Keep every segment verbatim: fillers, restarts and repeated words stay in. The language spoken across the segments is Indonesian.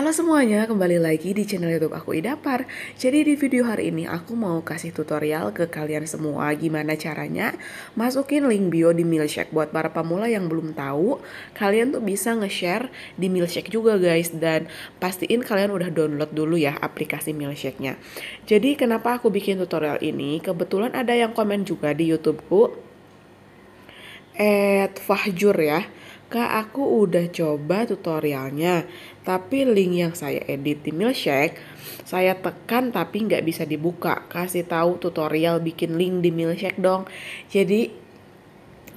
Halo semuanya, kembali lagi di channel YouTube aku Idapar. Jadi di video hari ini aku mau kasih tutorial ke kalian semua gimana caranya masukin link bio di Milkshake. Buat para pemula yang belum tahu, kalian tuh bisa nge-share di Milkshake juga guys, dan pastiin kalian udah download dulu ya aplikasi Milkshake-nya. Jadi kenapa aku bikin tutorial ini? Kebetulan ada yang komen juga di YouTubeku at Fahjur ya. Kak, aku udah coba tutorialnya, tapi link yang saya edit di Milkshake, saya tekan tapi nggak bisa dibuka. Kasih tahu tutorial bikin link di Milkshake dong. Jadi,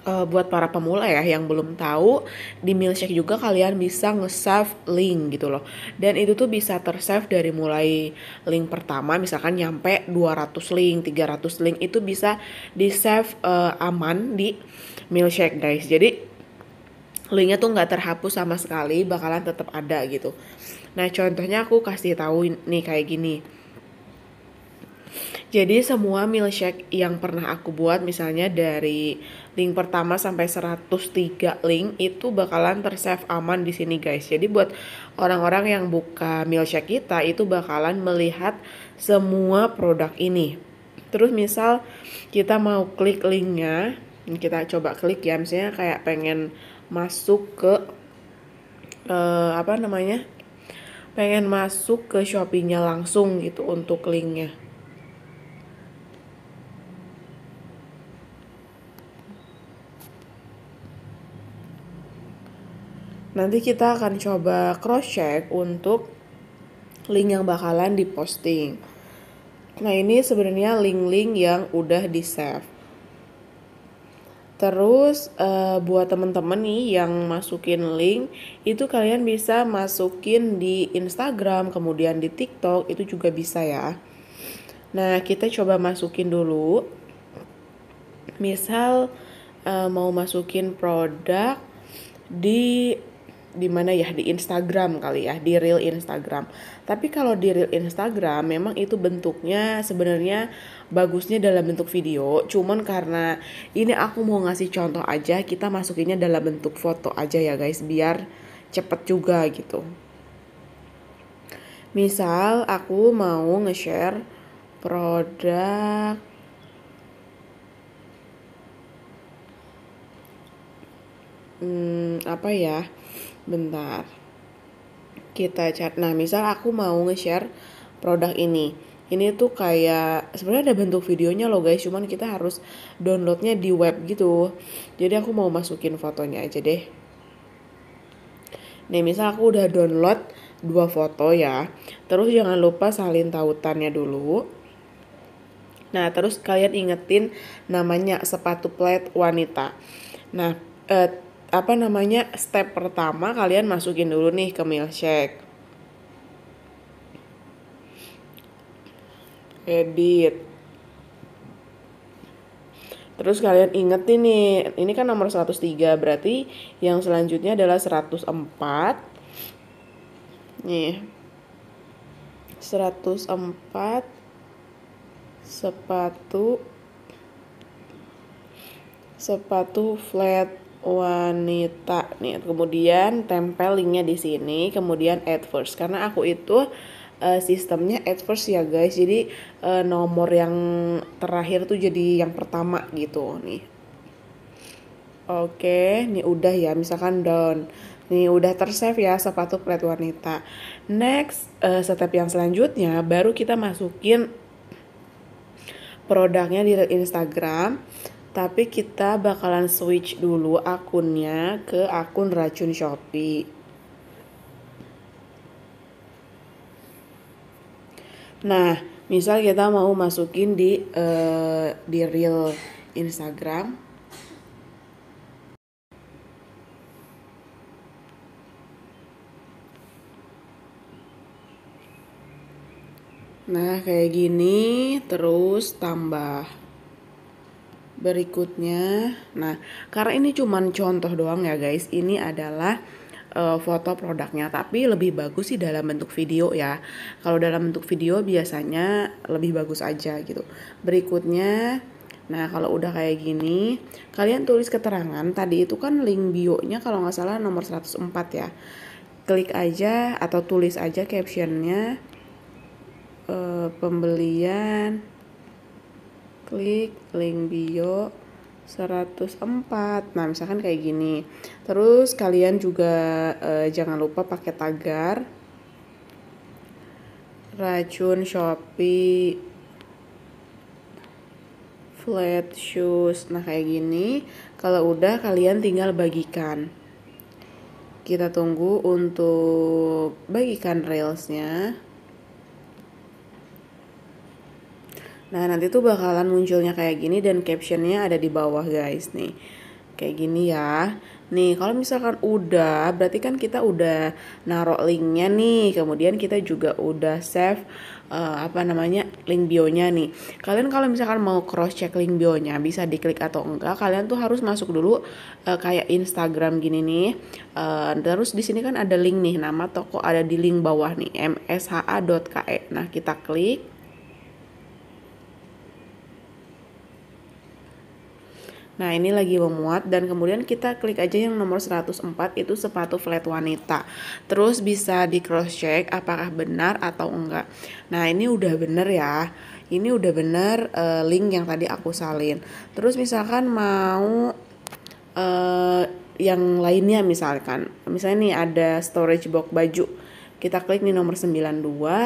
uh, buat para pemula ya yang belum tahu, di Milkshake juga kalian bisa nge-save link gitu loh. Dan itu tuh bisa ter-save dari mulai link pertama, misalkan nyampe dua ratus link, tiga ratus link, itu bisa di-save uh, aman di Milkshake guys. Jadi, linknya tuh nggak terhapus sama sekali, bakalan tetap ada gitu. Nah contohnya aku kasih tahu nih kayak gini. Jadi semua Milkshake yang pernah aku buat, misalnya dari link pertama sampai seratus tiga link, itu bakalan tersave aman di sini guys. Jadi buat orang-orang yang buka Milkshake kita itu bakalan melihat semua produk ini. Terus misal kita mau klik linknya, kita coba klik ya, misalnya kayak pengen masuk ke uh, apa namanya pengen masuk ke Shopee-nya langsung gitu untuk linknya. Nanti kita akan coba cross check untuk link yang bakalan diposting. Nah ini sebenarnya link-link yang udah di save. Terus uh, buat temen-temen nih yang masukin link, itu kalian bisa masukin di Instagram, kemudian di TikTok, itu juga bisa ya. Nah kita coba masukin dulu. Misal uh, mau masukin produk di di mana ya, di Instagram kali ya, di Reel Instagram. Tapi kalau di Reel Instagram memang itu bentuknya sebenarnya bagusnya dalam bentuk video, cuman karena ini aku mau ngasih contoh aja, kita masukinnya dalam bentuk foto aja ya guys, biar cepet juga gitu. Misal aku mau nge-share produk hmm, apa ya, bentar kita chat. Nah misal aku mau nge-share produk ini. Ini tuh kayak sebenarnya ada bentuk videonya loh guys, cuman kita harus downloadnya di web gitu. Jadi aku mau masukin fotonya aja deh. Nih misal aku udah download dua foto ya. Terus jangan lupa salin tautannya dulu. Nah terus kalian ingetin namanya sepatu plaid wanita. Nah eh, apa namanya step pertama kalian masukin dulu nih ke Milkshake. Edit. Terus kalian ingetin nih, ini kan nomor seratus tiga, berarti yang selanjutnya adalah seratus empat. Nih. seratus empat sepatu sepatu flat wanita nih. Kemudian tempel linknya di sini, kemudian add first. Karena aku itu sistemnya at first ya guys, jadi nomor yang terakhir tuh jadi yang pertama gitu nih. Oke, nih udah ya, misalkan down. Nih udah tersave ya sepatu plaid wanita. Next, step yang selanjutnya baru kita masukin produknya di Instagram. Tapi kita bakalan switch dulu akunnya ke akun racun Shopee. Nah, misal kita mau masukin di uh, di Reel Instagram. Nah, kayak gini, terus tambah berikutnya. Nah, karena ini cuman contoh doang ya guys, ini adalah foto produknya, tapi lebih bagus sih dalam bentuk video ya. Kalau dalam bentuk video biasanya lebih bagus aja gitu. Berikutnya, nah kalau udah kayak gini, kalian tulis keterangan. Tadi itu kan link bio-nya kalau nggak salah nomor seratus empat ya. klik aja atau tulis aja captionnya, e, pembelian, klik link bio seratus empat. Nah misalkan kayak gini. Terus kalian juga e, jangan lupa pakai tagar racun Shopee flat shoes. Nah kayak gini. Kalau udah kalian tinggal bagikan. Kita tunggu untuk bagikan reelsnya. Nah nanti tuh bakalan munculnya kayak gini dan captionnya ada di bawah guys nih. Kayak gini ya. Nih kalau misalkan udah, berarti kan kita udah naruh linknya nih. Kemudian kita juga udah save uh, apa namanya link bionya nih. Kalian kalau misalkan mau cross check link bionya bisa diklik atau enggak. Kalian tuh harus masuk dulu uh, kayak Instagram gini nih. Uh, terus di sini kan ada link nih, nama toko ada di link bawah nih m s h a titik k e. Nah kita klik. Nah ini lagi memuat dan kemudian kita klik aja yang nomor seratus empat itu sepatu flat wanita. Terus bisa di cross check apakah benar atau enggak. Nah ini udah bener ya. Ini udah bener uh, link yang tadi aku salin. Terus misalkan mau uh, yang lainnya misalkan. Misalnya nih ada storage box baju. Kita klik nih nomor sembilan puluh dua.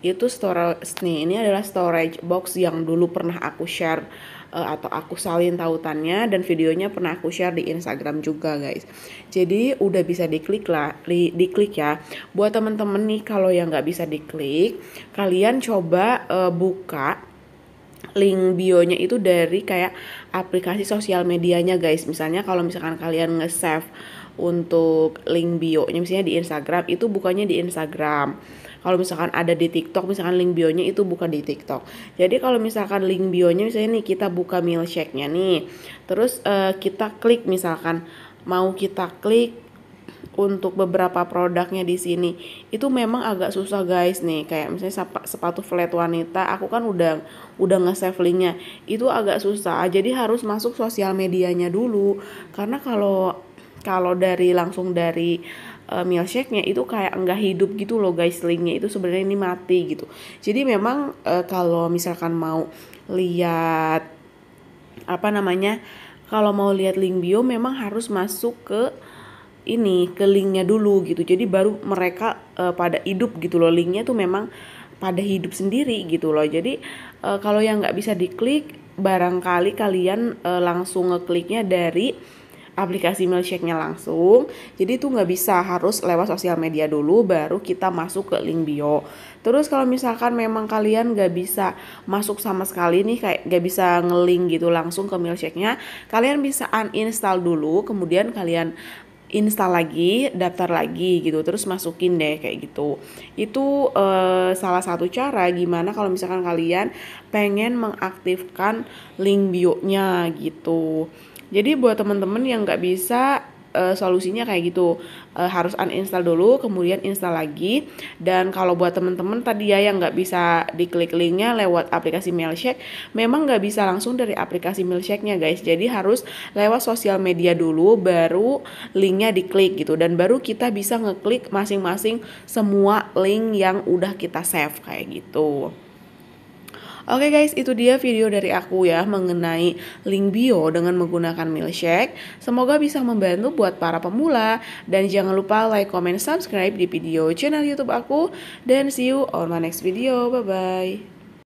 Itu storage nih. Ini adalah storage box yang dulu pernah aku share atau aku salin tautannya dan videonya pernah aku share di Instagram juga guys. Jadi udah bisa diklik lah, di, diklik ya. Buat temen-temen nih kalau yang nggak bisa diklik, kalian coba uh, buka link bionya itu dari kayak aplikasi sosial medianya guys. Misalnya kalau misalkan kalian nge-save untuk link bionya misalnya di Instagram, itu bukannya di Instagram. Kalau misalkan ada di TikTok, misalkan link bionya itu bukan di TikTok. Jadi kalau misalkan link bionya misalnya nih kita buka Milkshake-nya nih. Terus uh, kita klik misalkan mau kita klik untuk beberapa produknya di sini. Itu memang agak susah guys nih. Kayak misalnya sepatu flat wanita, aku kan udah udah nge-save linknya. Itu agak susah. Jadi harus masuk sosial medianya dulu. Karena kalau kalau dari langsung dari Milkshake-nya itu kayak nggak hidup gitu loh guys, linknya itu sebenarnya ini mati gitu. Jadi memang e, kalau misalkan mau lihat apa namanya, kalau mau lihat link bio memang harus masuk ke ini, ke linknya dulu gitu. Jadi baru mereka e, pada hidup gitu loh, linknya tuh memang pada hidup sendiri gitu loh. Jadi e, kalau yang nggak bisa diklik, barangkali kalian e, langsung ngekliknya dari aplikasi Milkshake-nya langsung. Jadi itu nggak bisa, harus lewat sosial media dulu baru kita masuk ke link bio. Terus kalau misalkan memang kalian nggak bisa masuk sama sekali nih, kayak nggak bisa ngelink gitu langsung ke Milkshake-nya, kalian bisa uninstall dulu, kemudian kalian install lagi, daftar lagi gitu, terus masukin deh kayak gitu. Itu e, salah satu cara gimana kalau misalkan kalian pengen mengaktifkan link bio-nya gitu. Jadi buat temen-temen yang nggak bisa, e, solusinya kayak gitu, e, harus uninstall dulu, kemudian install lagi. Dan kalau buat temen-temen tadi ya yang nggak bisa diklik linknya lewat aplikasi Milkshake, memang nggak bisa langsung dari aplikasi Milkshake-nya guys. Jadi harus lewat sosial media dulu, baru linknya diklik gitu. Dan baru kita bisa ngeklik masing-masing semua link yang udah kita save kayak gitu. Oke guys, itu dia video dari aku ya mengenai link bio dengan menggunakan Milkshake. Semoga bisa membantu buat para pemula. Dan jangan lupa like, comment, subscribe di video channel YouTube aku. Dan see you on my next video. Bye-bye.